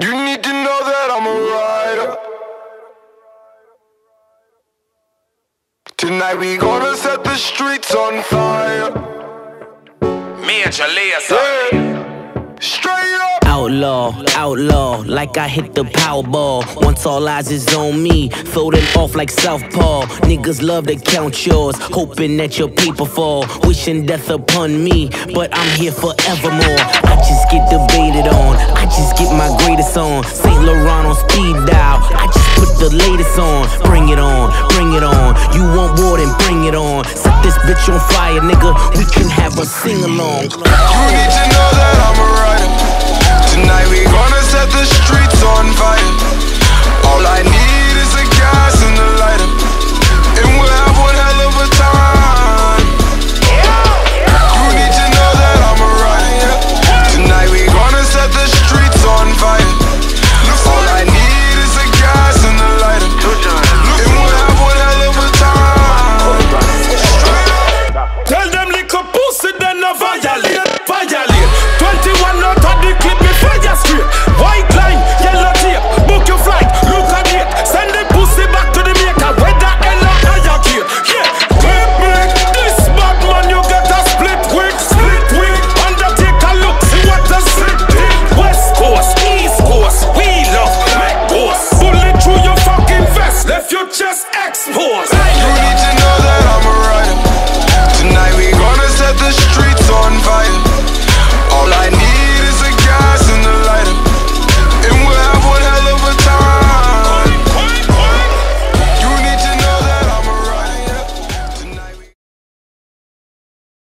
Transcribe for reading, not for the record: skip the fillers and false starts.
You need to know that I'm a rider. Tonight we gonna set the streets on fire. Me and Jalea, yeah. Straight up. Outlaw, outlaw, like I hit the Powerball. Once all eyes is on me, throw them off like Southpaw. Niggas love to count yours, hoping that your paper fall. Wishing death upon me, but I'm here forevermore. I just get debated on, I just get my greatest on. Saint Laurent on speed dial, I just put the latest on. Bring it on, bring it on. You want war, then bring it on. Set this bitch on fire, nigga, we can have a sing-along. You need to know that I'm a rider. Tonight we gonna set the streets on fire. All I need